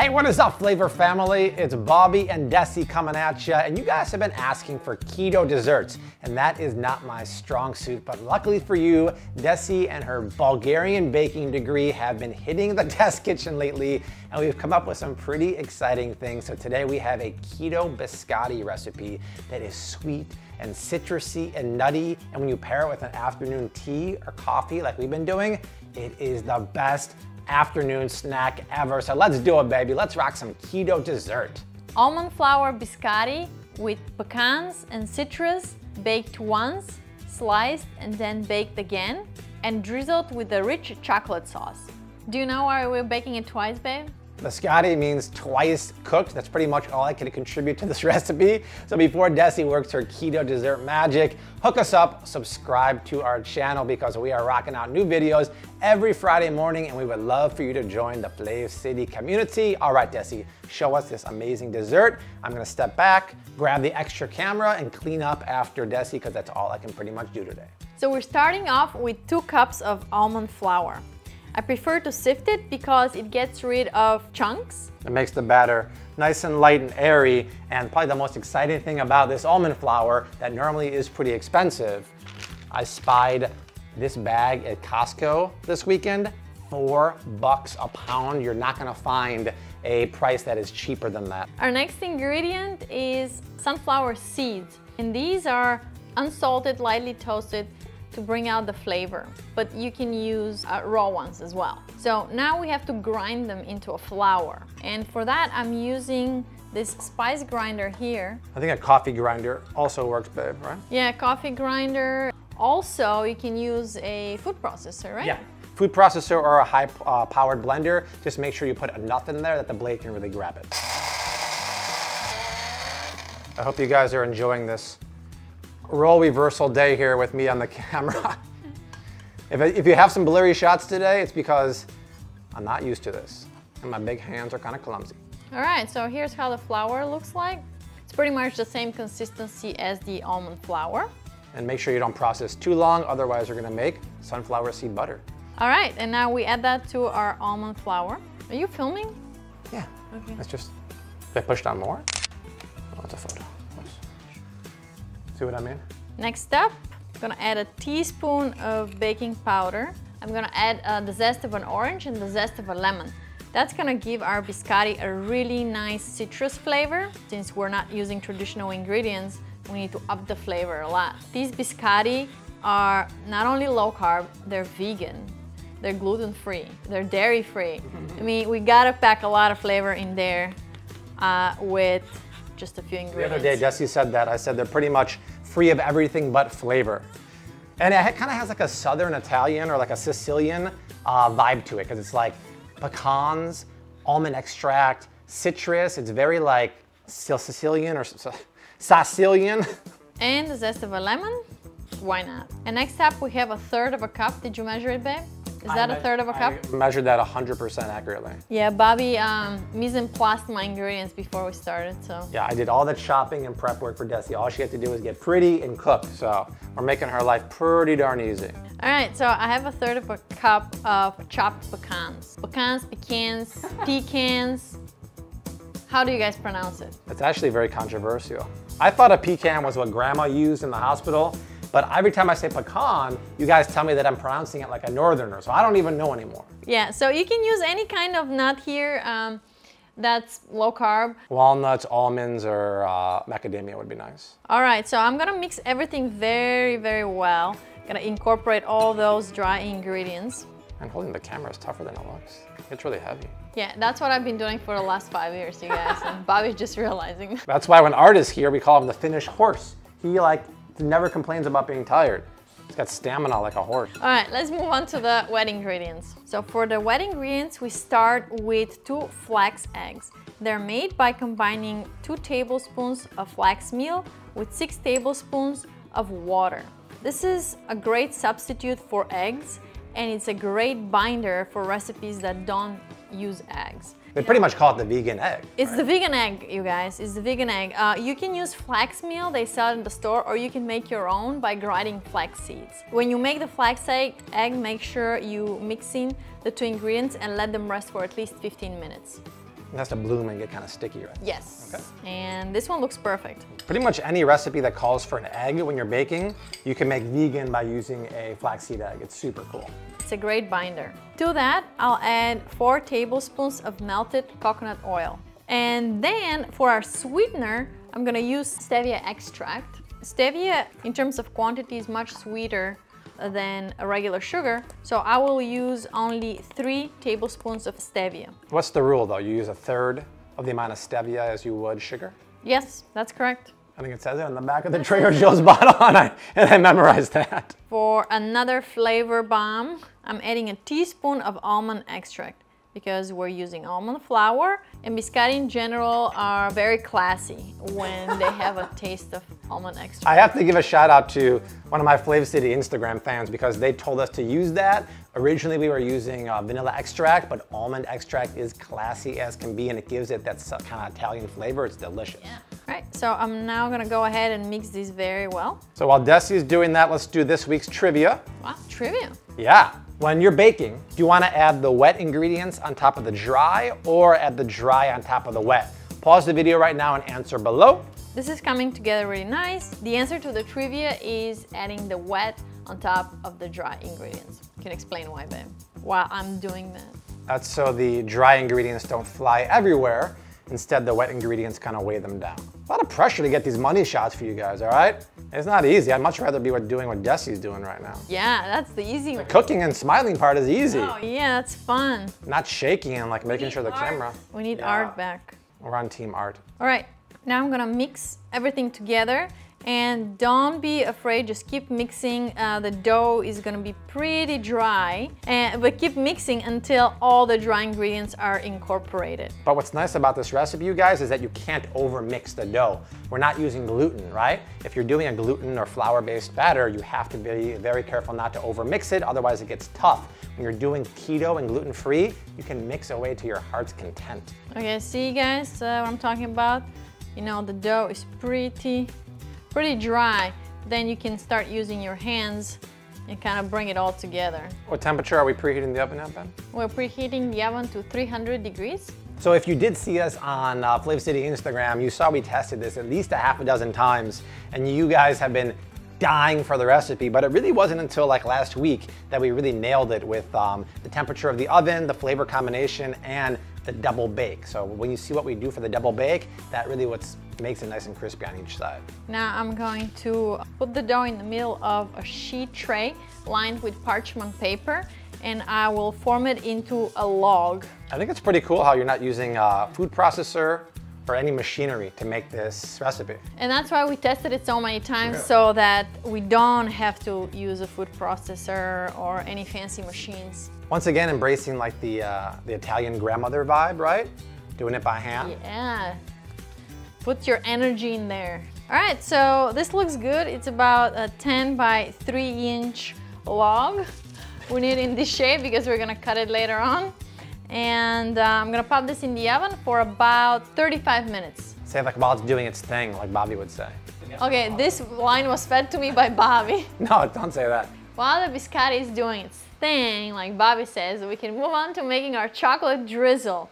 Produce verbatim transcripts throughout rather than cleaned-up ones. Hey, what is up, flavor family? It's Bobby and Desi coming at ya, and you guys have been asking for keto desserts, and that is not my strong suit, but luckily for you, Desi and her Bulgarian baking degree have been hitting the test kitchen lately, and we've come up with some pretty exciting things. So today we have a keto biscotti recipe that is sweet and citrusy and nutty, and when you pair it with an afternoon tea or coffee like we've been doing, it is the best afternoon snack ever. So let's do it, baby. Let's rock some keto dessert. Almond flour biscotti with pecans and citrus, baked once, sliced and then baked again, and drizzled with a rich chocolate sauce. Do you know why we're baking it twice, babe? Biscotti means twice cooked. That's pretty much all I can contribute to this recipe. So before Desi works her keto dessert magic, hook us up, subscribe to our channel because we are rocking out new videos every Friday morning, and we would love for you to join the FlavCity community. All right, Desi, show us this amazing dessert. I'm gonna step back, grab the extra camera, and clean up after Desi because that's all I can pretty much do today. So we're starting off with two cups of almond flour. I prefer to sift it because it gets rid of chunks. It makes the batter nice and light and airy, and probably the most exciting thing about this almond flour that normally is pretty expensive, I spied this bag at Costco this weekend, four bucks a pound. You're not gonna find a price that is cheaper than that. Our next ingredient is sunflower seeds, and these are unsalted, lightly toasted, to bring out the flavor, but you can use uh, raw ones as well. So now we have to grind them into a flour, and for that I'm using this spice grinder here. I think a coffee grinder also works, babe, right? Yeah, coffee grinder. Also, you can use a food processor, right? Yeah, food processor or a high uh, powered blender. Just make sure you put enough in there that the blade can really grab it. I hope you guys are enjoying this role reversal day here with me on the camera. if, if you have some blurry shots today, it's because I'm not used to this and my big hands are kind of clumsy. All right, so here's how the flour looks like. It's pretty much the same consistency as the almond flour. And make sure you don't process too long, otherwise you're gonna make sunflower seed butter. All right, and now we add that to our almond flour. Are you filming? Yeah, okay. It's just, I pushed on more. Oh, it's a photo. See what I mean? Next up, I'm gonna add a teaspoon of baking powder. I'm gonna add uh, the zest of an orange and the zest of a lemon. That's gonna give our biscotti a really nice citrus flavor. Since we're not using traditional ingredients, we need to up the flavor a lot. These biscotti are not only low carb, they're vegan, they're gluten free, they're dairy free. I mean, we gotta pack a lot of flavor in there uh, with just a few ingredients. The other day, Desi said that. I said they're pretty much free of everything but flavor. And it kind of has like a Southern Italian or like a Sicilian uh, vibe to it, because it's like pecans, almond extract, citrus. It's very like Sicilian or Sicilian. And the zest of a lemon, why not? And next up, we have a third of a cup. Did you measure it, babe? Is that I a third of a cup? I measured that one hundred percent accurately. Yeah, Bobby um, mise en place my ingredients before we started, so. Yeah, I did all the chopping and prep work for Desi. All she had to do was get pretty and cook, so we're making her life pretty darn easy. All right, so I have a third of a cup of chopped pecans. Pecans, pecans, pecans. How do you guys pronounce it? It's actually very controversial. I thought a pecan was what grandma used in the hospital, but every time I say pecan, you guys tell me that I'm pronouncing it like a northerner, so I don't even know anymore. Yeah, so you can use any kind of nut here um, that's low carb. Walnuts, almonds, or uh, macadamia would be nice. All right, so I'm gonna mix everything very, very well. I'm gonna incorporate all those dry ingredients. And holding the camera is tougher than it looks. It's really heavy. Yeah, that's what I've been doing for the last five years, you guys, and Bobby's just realizing. That's why when Art is here, we call him the Finnish horse. He like, never complains about being tired. It's got stamina like a horse. All right, let's move on to the wet ingredients. So for the wet ingredients, we start with two flax eggs. They're made by combining two tablespoons of flax meal with six tablespoons of water. This is a great substitute for eggs, and it's a great binder for recipes that don't use eggs. They pretty much call it the vegan egg. It's right? The vegan egg, you guys. It's the vegan egg. Uh, you can use flax meal, they sell it in the store, or you can make your own by grinding flax seeds. When you make the flax egg, egg, make sure you mix in the two ingredients and let them rest for at least fifteen minutes. It has to bloom and get kind of sticky, right? Yes. Okay. And this one looks perfect. Pretty much any recipe that calls for an egg when you're baking, you can make vegan by using a flaxseed egg. It's super cool. It's a great binder. To that, I'll add four tablespoons of melted coconut oil. And then for our sweetener, I'm gonna use stevia extract. Stevia, in terms of quantity, is much sweeter than a regular sugar, so I will use only three tablespoons of stevia. What's the rule though? You use a third of the amount of stevia as you would sugar? Yes, that's correct. I think it says it on the back of the Trader Joe's bottle, and I, and I memorized that. For another flavor bomb, I'm adding a teaspoon of almond extract because we're using almond flour, and biscotti in general are very classy when they have a taste of almond extract. I have to give a shout out to one of my FlavCity Instagram fans because they told us to use that. Originally we were using uh, vanilla extract, but almond extract is classy as can be and it gives it that kind of Italian flavor. It's delicious. Yeah. All right, so I'm now gonna go ahead and mix these very well. So while Desi's doing that, let's do this week's trivia. Wow, trivia? Yeah. When you're baking, do you wanna add the wet ingredients on top of the dry or add the dry on top of the wet? Pause the video right now and answer below. This is coming together really nice. The answer to the trivia is adding the wet on top of the dry ingredients. You can explain why, babe, while I'm doing that. That's so the dry ingredients don't fly everywhere. Instead, the wet ingredients kind of weigh them down. A lot of pressure to get these money shots for you guys, all right? It's not easy. I'd much rather be doing what Desi's doing right now. Yeah, that's the easy one. The cooking and smiling part is easy. Oh, yeah, that's fun. Not shaking and like making sure the camera. We need art back. We're on team art. All right, now I'm gonna mix everything together and don't be afraid, just keep mixing. Uh, the dough is gonna be pretty dry, and, but keep mixing until all the dry ingredients are incorporated. But what's nice about this recipe, you guys, is that you can't over mix the dough. We're not using gluten, right? If you're doing a gluten or flour-based batter, you have to be very careful not to over mix it, otherwise it gets tough. When you're doing keto and gluten-free, you can mix away to your heart's content. Okay, see you guys uh, what I'm talking about? You know, the dough is pretty pretty dry, then you can start using your hands and kind of bring it all together. What temperature are we preheating the oven at, Ben? We're preheating the oven to three hundred degrees. So if you did see us on uh, FlavCity Instagram, you saw we tested this at least a half a dozen times, and you guys have been dying for the recipe, but it really wasn't until like last week that we really nailed it with um, the temperature of the oven, the flavor combination, and the double bake. So when you see what we do for the double bake, that really what's makes it nice and crispy on each side. Now I'm going to put the dough in the middle of a sheet tray lined with parchment paper, and I will form it into a log. I think it's pretty cool how you're not using a food processor or any machinery to make this recipe. And that's why we tested it so many times, yeah. So that we don't have to use a food processor or any fancy machines. Once again, embracing like the, uh, the Italian grandmother vibe, right? Doing it by hand. Yeah. Put your energy in there. All right, so this looks good. It's about a ten by three inch log. We need it in this shape because we're gonna cut it later on. And uh, I'm gonna pop this in the oven for about thirty-five minutes. Say like while it's doing its thing, like Bobby would say. Okay, this line was fed to me by Bobby. No, don't say that. While the biscotti is doing its thing, like Bobby says, we can move on to making our chocolate drizzle.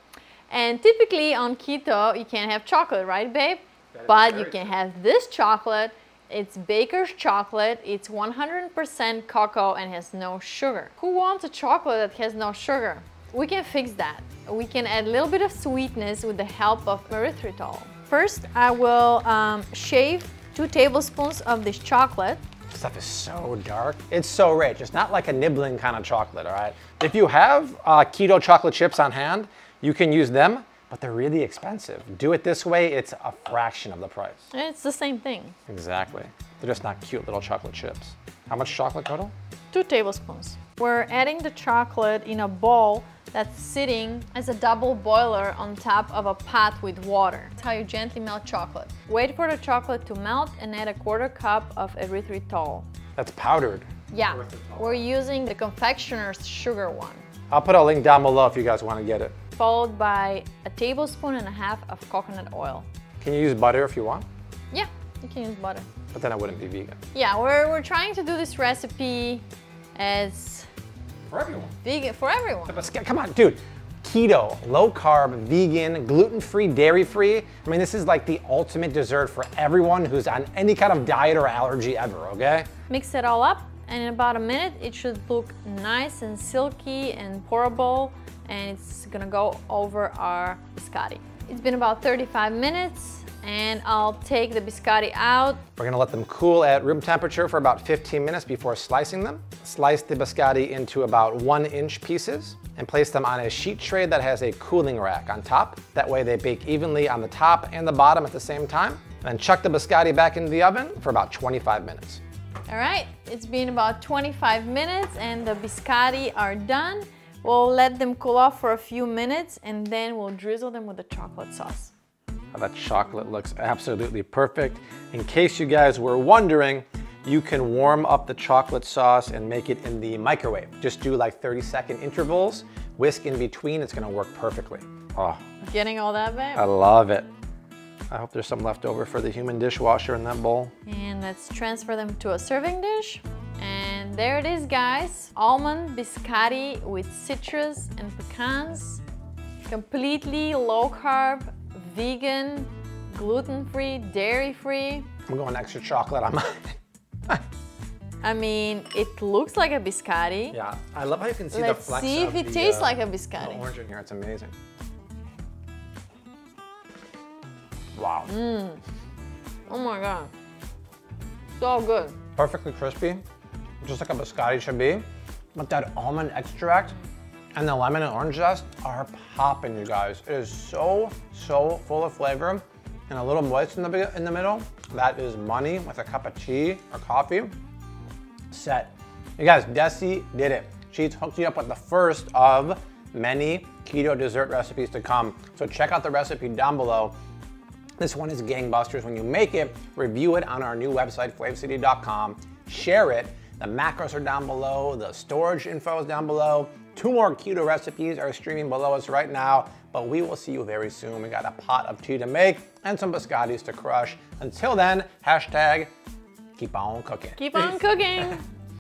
And typically on keto, you can't have chocolate, right, babe? But you can have this chocolate. It's baker's chocolate. It's one hundred percent cocoa and has no sugar. Who wants a chocolate that has no sugar? We can fix that. We can add a little bit of sweetness with the help of erythritol. First, I will um, shave two tablespoons of this chocolate. This stuff is so dark. It's so rich. It's not like a nibbling kind of chocolate, all right? If you have uh, keto chocolate chips on hand, you can use them, but they're really expensive. Do it this way, it's a fraction of the price. It's the same thing. Exactly. They're just not cute little chocolate chips. How much chocolate total? Two tablespoons. We're adding the chocolate in a bowl that's sitting as a double boiler on top of a pot with water. That's how you gently melt chocolate. Wait for the chocolate to melt and add a quarter cup of erythritol. That's powdered. Yeah, erythritol. We're using the confectioner's sugar one. I'll put a link down below if you guys want to get it. Followed by a tablespoon and a half of coconut oil. Can you use butter if you want? Yeah, you can use butter. But then I wouldn't be vegan. Yeah, we're, we're trying to do this recipe as... For everyone. Vegan, for everyone. Come on, dude. keto, low carb, vegan, gluten-free, dairy-free. I mean, this is like the ultimate dessert for everyone who's on any kind of diet or allergy ever, okay? Mix it all up, and in about a minute, it should look nice and silky and pourable, and it's gonna go over our biscotti. It's been about thirty-five minutes, and I'll take the biscotti out. We're gonna let them cool at room temperature for about fifteen minutes before slicing them. Slice the biscotti into about one inch pieces and place them on a sheet tray that has a cooling rack on top. That way they bake evenly on the top and the bottom at the same time. Then chuck the biscotti back into the oven for about twenty-five minutes. All right, it's been about twenty-five minutes and the biscotti are done. We'll let them cool off for a few minutes and then we'll drizzle them with the chocolate sauce. Oh, that chocolate looks absolutely perfect. In case you guys were wondering, you can warm up the chocolate sauce and make it in the microwave. Just do like thirty second intervals, whisk in between, it's gonna work perfectly. Oh. Getting all that, babe? I love it. I hope there's some left over for the human dishwasher in that bowl. And let's transfer them to a serving dish. And there it is, guys. Almond biscotti with citrus and pecans. Completely low carb, vegan, gluten-free, dairy-free. I'm going extra chocolate on mine. I mean, it looks like a biscotti. Yeah, I love how you can see Let's the flex see if of it the, tastes uh, like a biscotti. The orange in here, it's amazing. Wow. Mm. Oh my God. So good. Perfectly crispy, just like a biscotti should be. But that almond extract and the lemon and orange zest are popping, you guys. It is so, so full of flavor. And a little moist in the, in the middle. That is money with a cup of tea or coffee. Set. You guys, Desi did it. She's hooked you up with the first of many keto dessert recipes to come. So check out the recipe down below. This one is gangbusters. When you make it, review it on our new website, flav city dot com. Share it. The macros are down below. The storage info is down below. Two more keto recipes are streaming below us right now, but we will see you very soon. We got a pot of tea to make and some biscottis to crush. Until then, hashtag keep on cooking. Keep on cooking.